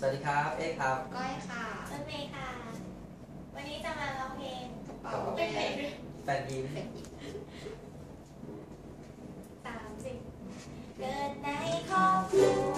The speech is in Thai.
สวัสดีครับเอ๊ครับก้อยค่ะเต้นเมย์ค่ะวันนี้จะมาร้องเพลงเป็นเพลงแฟนยิ้ม30เกิดในครอบครัว